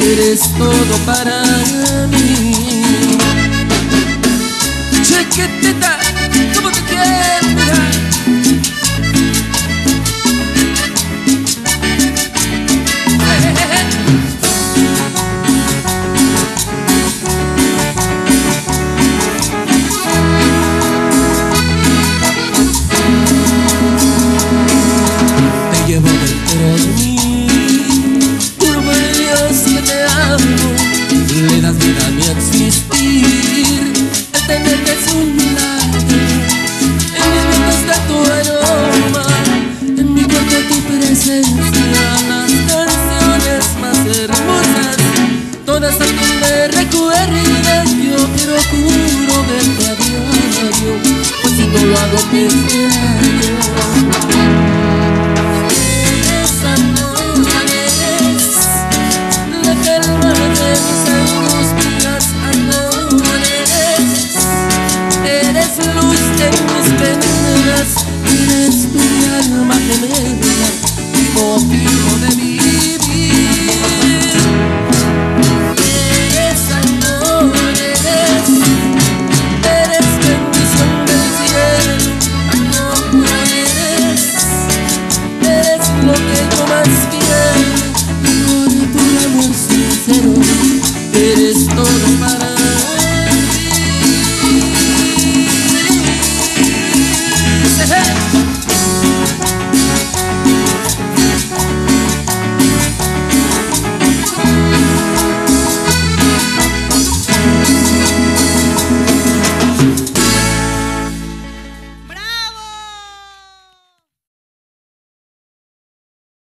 Eres todo para mí. Chiquitita, como te quiero mirar. Te llevo dentro de mí. Le das vida a mi existir. El tenerte es un milagro. En mis manos está tu aroma, en mi cuerpo tu presencia. Las canciones más hermosas, todas a ti me recuerdan. Yo procuro verte a diario, pues si no lo hago pienso en algo.